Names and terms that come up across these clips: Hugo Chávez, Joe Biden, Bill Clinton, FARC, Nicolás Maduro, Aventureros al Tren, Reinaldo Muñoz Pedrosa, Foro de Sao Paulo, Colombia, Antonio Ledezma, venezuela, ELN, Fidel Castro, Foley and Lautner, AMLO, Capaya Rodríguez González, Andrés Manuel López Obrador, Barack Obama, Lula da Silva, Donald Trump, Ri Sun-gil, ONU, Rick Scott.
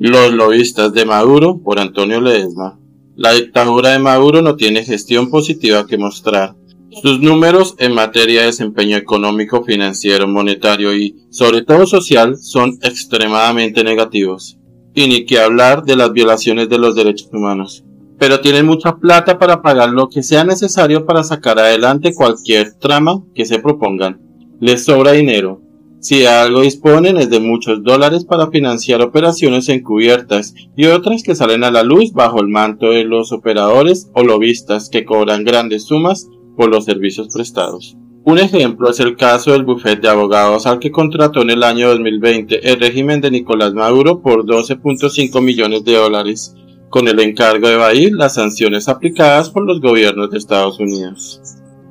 Los lobistas de Maduro, por Antonio Ledezma. La dictadura de Maduro no tiene gestión positiva que mostrar. Sus números en materia de desempeño económico, financiero, monetario y, sobre todo social, son extremadamente negativos. Y ni que hablar de las violaciones de los derechos humanos. Pero tienen mucha plata para pagar lo que sea necesario para sacar adelante cualquier trama que se propongan. Les sobra dinero. Si de algo disponen es de muchos dólares para financiar operaciones encubiertas y otras que salen a la luz bajo el manto de los operadores o lobistas que cobran grandes sumas por los servicios prestados. Un ejemplo es el caso del bufete de abogados al que contrató en el año 2020 el régimen de Nicolás Maduro por 12.5 millones de dólares, con el encargo de evadir las sanciones aplicadas por los gobiernos de Estados Unidos.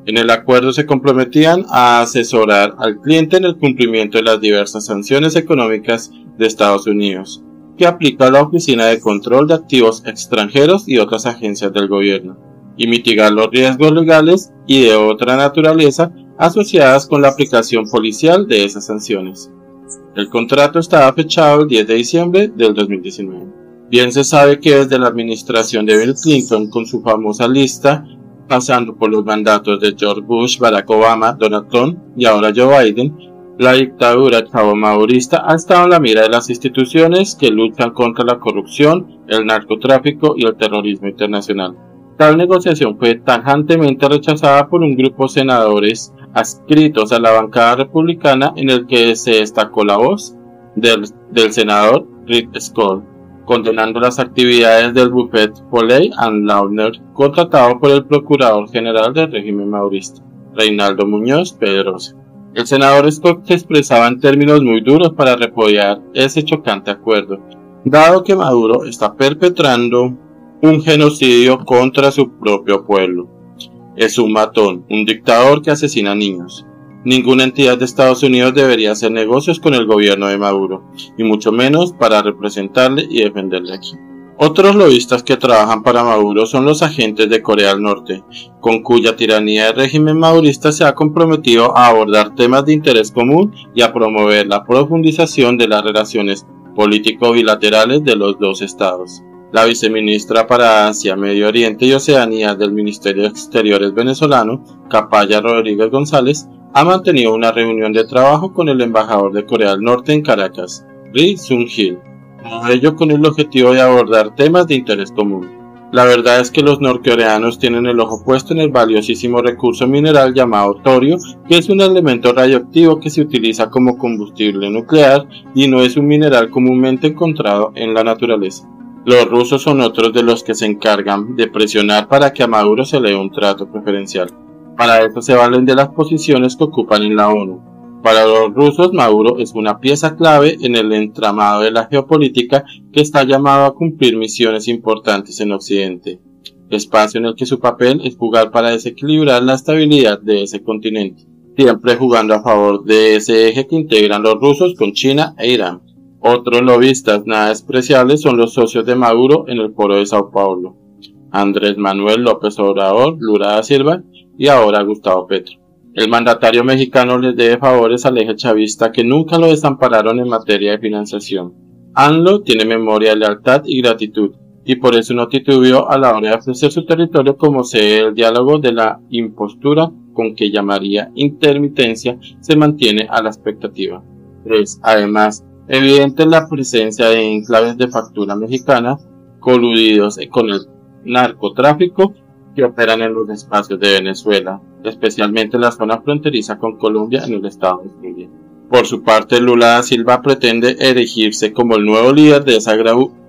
En el acuerdo se comprometían a asesorar al cliente en el cumplimiento de las diversas sanciones económicas de Estados Unidos, que aplica la Oficina de Control de Activos Extranjeros y otras agencias del gobierno, y mitigar los riesgos legales y de otra naturaleza asociadas con la aplicación policial de esas sanciones. El contrato estaba fechado el 10 de diciembre del 2019. Bien se sabe que desde la administración de Bill Clinton, con su famosa lista, pasando por los mandatos de George Bush, Barack Obama, Donald Trump y ahora Joe Biden, la dictadura chavomaurista ha estado en la mira de las instituciones que luchan contra la corrupción, el narcotráfico y el terrorismo internacional. Tal negociación fue tajantemente rechazada por un grupo de senadores adscritos a la bancada republicana, en el que se destacó la voz del senador Rick Scott, condenando las actividades del bufete Foley and Lautner, contratado por el procurador general del régimen madurista, Reinaldo Muñoz Pedrosa. El senador Scott se expresaba en términos muy duros para repudiar ese chocante acuerdo, dado que Maduro está perpetrando un genocidio contra su propio pueblo. Es un matón, un dictador que asesina niños. Ninguna entidad de Estados Unidos debería hacer negocios con el gobierno de Maduro, y mucho menos para representarle y defenderle aquí. Otros lobistas que trabajan para Maduro son los agentes de Corea del Norte, con cuya tiranía el régimen madurista se ha comprometido a abordar temas de interés común y a promover la profundización de las relaciones político-bilaterales de los dos estados. La viceministra para Asia, Medio Oriente y Oceanía del Ministerio de Exteriores venezolano, Capaya Rodríguez González, ha mantenido una reunión de trabajo con el embajador de Corea del Norte en Caracas, Ri Sun-gil, todo ello con el objetivo de abordar temas de interés común. La verdad es que los norcoreanos tienen el ojo puesto en el valiosísimo recurso mineral llamado torio, que es un elemento radioactivo que se utiliza como combustible nuclear y no es un mineral comúnmente encontrado en la naturaleza. Los rusos son otros de los que se encargan de presionar para que a Maduro se le dé un trato preferencial. Para esto se valen de las posiciones que ocupan en la ONU. Para los rusos, Maduro es una pieza clave en el entramado de la geopolítica que está llamado a cumplir misiones importantes en Occidente, espacio en el que su papel es jugar para desequilibrar la estabilidad de ese continente, siempre jugando a favor de ese eje que integran los rusos con China e Irán. Otros lobistas nada despreciables son los socios de Maduro en el Foro de Sao Paulo, Andrés Manuel López Obrador, Lula da Silva y ahora Gustavo Petro. El mandatario mexicano les debe favores al eje chavista, que nunca lo desampararon en materia de financiación. AMLO tiene memoria, lealtad y gratitud, y por eso no titubeó a la hora de ofrecer su territorio como sede del diálogo de la impostura con que llamaría intermitencia se mantiene a la expectativa. 3. Además, evidente la presencia de enclaves de factura mexicana coludidos con el narcotráfico que operan en los espacios de Venezuela, especialmente en la zona fronteriza con Colombia en el estado de Zulia. Por su parte, Lula da Silva pretende erigirse como el nuevo líder de esa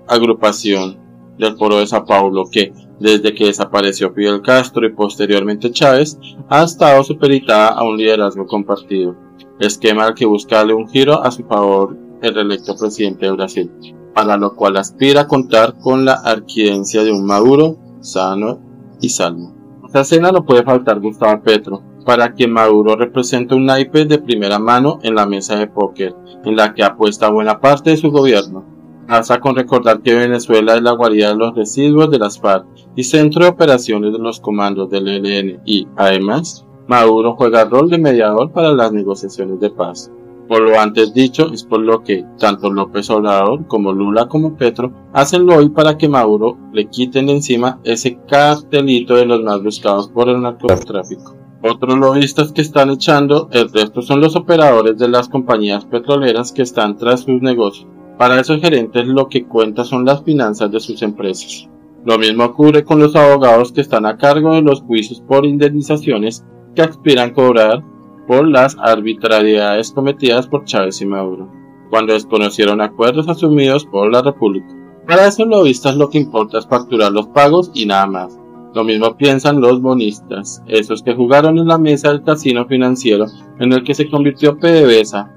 agrupación del Foro de Sao Paulo que, desde que desapareció Fidel Castro y posteriormente Chávez, ha estado supeditada a un liderazgo compartido, esquema al que busca darle un giro a su favor el reelecto presidente de Brasil, para lo cual aspira a contar con la arquidencia de un Maduro sano y salvo. Esta escena no puede faltar Gustavo Petro, para quien Maduro representa un naipe de primera mano en la mesa de póker, en la que apuesta buena parte de su gobierno. Basta con recordar que Venezuela es la guarida de los residuos de las FARC y centro de operaciones de los comandos del ELN y, además, Maduro juega el rol de mediador para las negociaciones de paz. Por lo antes dicho, es por lo que tanto López Obrador como Lula como Petro hacen lo hoy para que Maduro le quiten de encima ese cartelito de los más buscados por el narcotráfico. Otros lobistas que están echando el resto son los operadores de las compañías petroleras que están tras sus negocios. Para esos gerentes lo que cuenta son las finanzas de sus empresas. Lo mismo ocurre con los abogados que están a cargo de los juicios por indemnizaciones que aspiran a cobrar por las arbitrariedades cometidas por Chávez y Maduro, cuando desconocieron acuerdos asumidos por la República. Para esos lobistas lo que importa es facturar los pagos y nada más. Lo mismo piensan los bonistas, esos que jugaron en la mesa del casino financiero en el que se convirtió PDVSA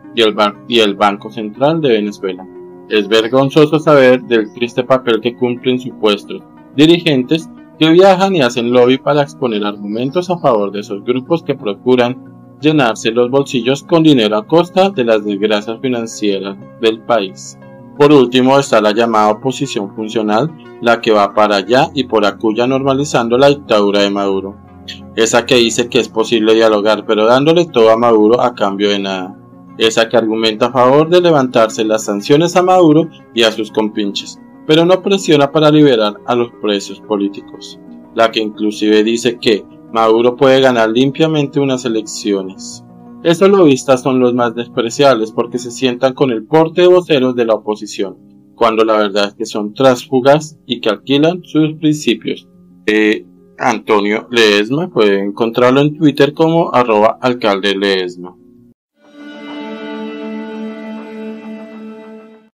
y el Banco Central de Venezuela. Es vergonzoso saber del triste papel que cumplen supuestos dirigentes que viajan y hacen lobby para exponer argumentos a favor de esos grupos que procuran llenarse los bolsillos con dinero a costa de las desgracias financieras del país. Por último está la llamada oposición funcional, la que va para allá y por acullá normalizando la dictadura de Maduro. Esa que dice que es posible dialogar pero dándole todo a Maduro a cambio de nada. Esa que argumenta a favor de levantarse las sanciones a Maduro y a sus compinches, pero no presiona para liberar a los presos políticos. La que inclusive dice que Maduro puede ganar limpiamente unas elecciones. Estos lobistas son los más despreciables porque se sientan con el porte de voceros de la oposición, cuando la verdad es que son tránsfugas y que alquilan sus principios. Antonio Ledezma, puede encontrarlo en Twitter como @alcaldeledezma.